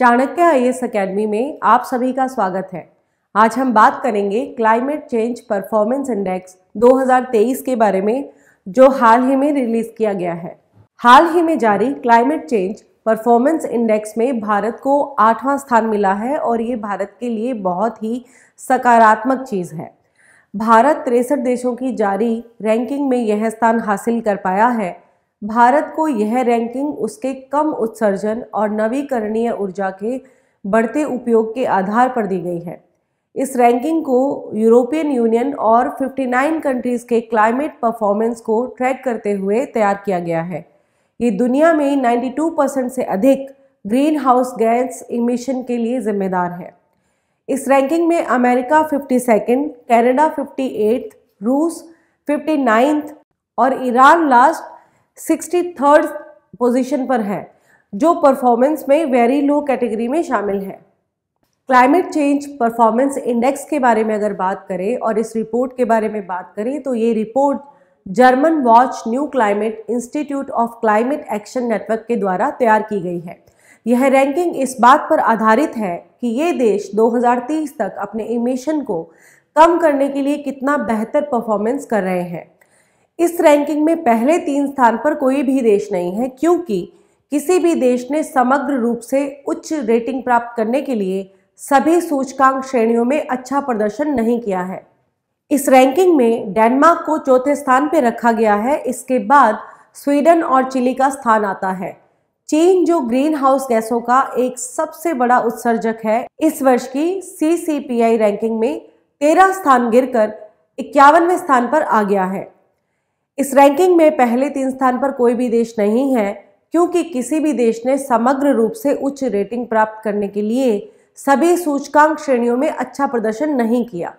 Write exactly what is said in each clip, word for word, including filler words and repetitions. Chanakya I S academy में आप सभी का स्वागत है। आज हम बात करेंगे क्लाइमेट चेंज परफॉर्मेंस इंडेक्स दो हज़ार तेईस के बारे में, जो हाल ही में रिलीज़ किया गया है। हाल ही में जारी क्लाइमेट चेंज परफॉर्मेंस इंडेक्स में भारत को आठवां स्थान मिला है और ये भारत के लिए बहुत ही सकारात्मक चीज़ है। भारत तिरसठ देशों की जारी रैंकिंग में यह स्थान हासिल कर पाया है। भारत को यह रैंकिंग उसके कम उत्सर्जन और नवीकरणीय ऊर्जा के बढ़ते उपयोग के आधार पर दी गई है। इस रैंकिंग को यूरोपियन यूनियन और उनसठ कंट्रीज़ के क्लाइमेट परफॉर्मेंस को ट्रैक करते हुए तैयार किया गया है। ये दुनिया में बानवे परसेंट से अधिक ग्रीन हाउस गैस इमिशन के लिए जिम्मेदार है। इस रैंकिंग में अमेरिका बावन, कनाडा अट्ठावन, रूस उनसठ और ईरान लास्ट तिरसठ पोजीशन पर है, जो परफॉर्मेंस में वेरी लो कैटेगरी में शामिल है। क्लाइमेट चेंज परफॉर्मेंस इंडेक्स के बारे में अगर बात करें और इस रिपोर्ट के बारे में बात करें तो ये report German watch new climate Institute of Climate Action Network के द्वारा तैयार की गई है। यह रैंकिंग इस बात पर आधारित है कि ये देश दो हज़ार तीस तक अपने इमिशन को कम करने के लिए कितना बेहतर परफॉर्मेंस कर रहे हैं। इस रैंकिंग में पहले तीन स्थान पर कोई भी देश नहीं है, क्योंकि किसी भी देश ने समग्र रूप से उच्च रेटिंग प्राप्त करने के लिए सभी सूचकांक श्रेणियों में अच्छा प्रदर्शन नहीं किया है। इस रैंकिंग में डेनमार्क को चौथे स्थान पर रखा गया है। इसके बाद स्वीडन और चिली का स्थान आता है। चीन, जो ग्रीन हाउस गैसों का एक सबसे बड़ा उत्सर्जक है, इस वर्ष की सी सी पी आई रैंकिंग में तेरह स्थान गिरकर इक्यावनवें स्थान पर आ गया है। इस रैंकिंग में पहले तीन स्थान पर कोई भी देश नहीं है, क्योंकि किसी भी देश ने समग्र रूप से उच्च रेटिंग प्राप्त करने के लिए सभी सूचकांक श्रेणियों में अच्छा प्रदर्शन नहीं किया।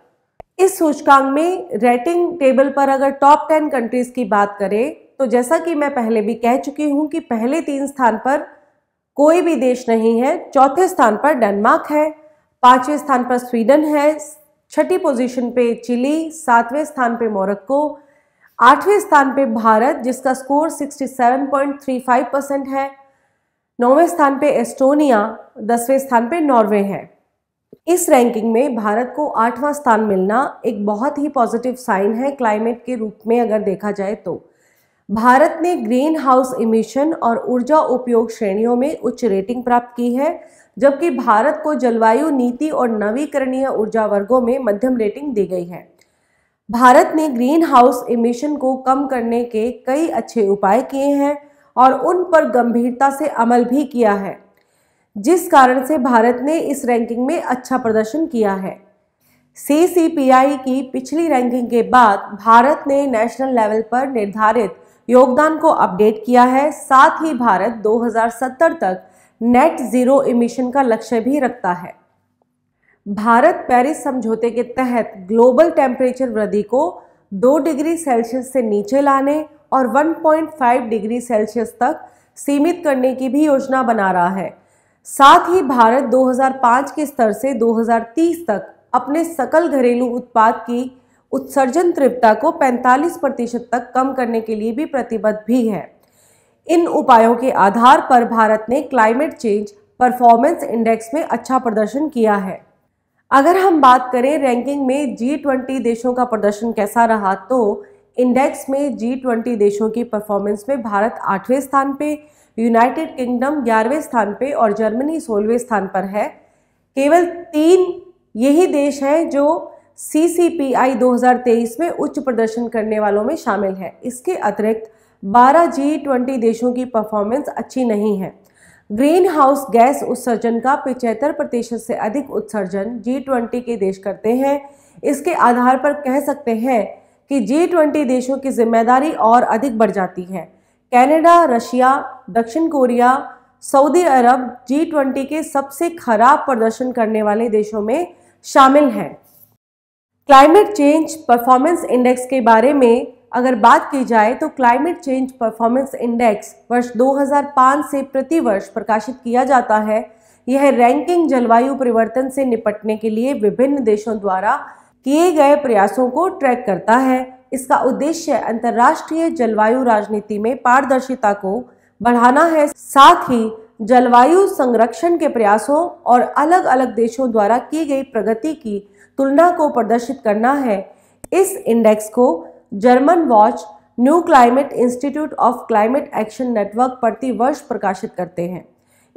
इस सूचकांक में रेटिंग टेबल पर अगर टॉप टेन कंट्रीज़ की बात करें तो जैसा कि मैं पहले भी कह चुकी हूँ कि पहले तीन स्थान पर कोई भी देश नहीं है। चौथे स्थान पर डेनमार्क है, पाँचवें स्थान पर स्वीडन है, छठी पोजीशन पे चिली, सातवें स्थान पे मोरक्को, आठवें स्थान पे भारत जिसका स्कोर सड़सठ पॉइंट तीन पाँच परसेंट है, नौवें स्थान पे एस्टोनिया, दसवें स्थान पे नॉर्वे है। इस रैंकिंग में भारत को आठवां स्थान मिलना एक बहुत ही पॉजिटिव साइन है। क्लाइमेट के रूप में अगर देखा जाए तो भारत ने ग्रीन हाउस इमिशन और ऊर्जा उपयोग श्रेणियों में उच्च रेटिंग प्राप्त की है, जबकि भारत को जलवायु नीति और नवीकरणीय ऊर्जा वर्गों में मध्यम रेटिंग दी गई है। भारत ने ग्रीन हाउस इमिशन को कम करने के कई अच्छे उपाय किए हैं और उन पर गंभीरता से अमल भी किया है, जिस कारण से भारत ने इस रैंकिंग में अच्छा प्रदर्शन किया है। सी सी पी आई की पिछली रैंकिंग के बाद भारत ने नेशनल लेवल पर निर्धारित योगदान को अपडेट किया है। साथ ही भारत दो हज़ार सत्तर तक नेट जीरो इमिशन का लक्ष्य भी रखता है। भारत पेरिस समझौते के तहत ग्लोबल टेम्परेचर वृद्धि को दो डिग्री सेल्सियस से नीचे लाने और एक पॉइंट पाँच डिग्री सेल्सियस तक सीमित करने की भी योजना बना रहा है। साथ ही भारत दो हज़ार पाँच के स्तर से दो हज़ार तीस तक अपने सकल घरेलू उत्पाद की उत्सर्जन तीव्रता को पैंतालीस प्रतिशत तक कम करने के लिए भी प्रतिबद्ध भी है। इन उपायों के आधार पर भारत ने क्लाइमेट चेंज परफॉर्मेंस इंडेक्स में अच्छा प्रदर्शन किया है। अगर हम बात करें रैंकिंग में जी ट्वेंटी देशों का प्रदर्शन कैसा रहा, तो इंडेक्स में जी ट्वेंटी देशों की परफॉर्मेंस में भारत आठवें स्थान पे, यूनाइटेड किंगडम ग्यारहवें स्थान पे और जर्मनी सोलहवें स्थान पर है। केवल तीन यही देश हैं जो सी सी पी आई दो हज़ार तेईस में उच्च प्रदर्शन करने वालों में शामिल है। इसके अतिरिक्त बारह जी ट्वेंटी देशों की परफॉर्मेंस अच्छी नहीं है। ग्रीन हाउस गैस उत्सर्जन का पचहत्तर प्रतिशत से अधिक उत्सर्जन जी ट्वेंटी के देश करते हैं। इसके आधार पर कह सकते हैं कि जी ट्वेंटी देशों की जिम्मेदारी और अधिक बढ़ जाती है। कनाडा, रशिया, दक्षिण कोरिया, सऊदी अरब जी ट्वेंटी के सबसे खराब प्रदर्शन करने वाले देशों में शामिल हैं। क्लाइमेट चेंज परफॉर्मेंस इंडेक्स के बारे में अगर बात की जाए तो क्लाइमेट चेंज परफॉर्मेंस इंडेक्स वर्ष दो हज़ार पाँच से प्रतिवर्ष प्रकाशित किया जाता है। यह रैंकिंग जलवायु परिवर्तन से निपटने के लिए विभिन्न देशों द्वारा किए गए प्रयासों को ट्रैक करता है। इसका उद्देश्य अंतर्राष्ट्रीय जलवायु राजनीति में पारदर्शिता को बढ़ाना है, साथ ही जलवायु संरक्षण के प्रयासों और अलग अलग देशों द्वारा की गई प्रगति की तुलना को प्रदर्शित करना है। इस इंडेक्स को German watch, new climate Institute of Climate Action Network प्रतिवर्ष प्रकाशित करते हैं।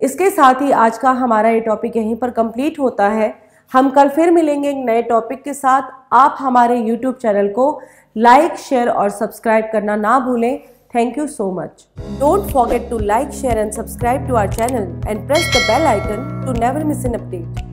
इसके साथ ही आज का हमारा ये टॉपिक यहीं पर कंप्लीट होता है। हम कल फिर मिलेंगे एक नए टॉपिक के साथ। आप हमारे यूट्यूब चैनल को लाइक, शेयर और सब्सक्राइब करना ना भूलें। Thank you so much. Don't forget to like, share and subscribe to our channel and press the bell icon to never miss an update.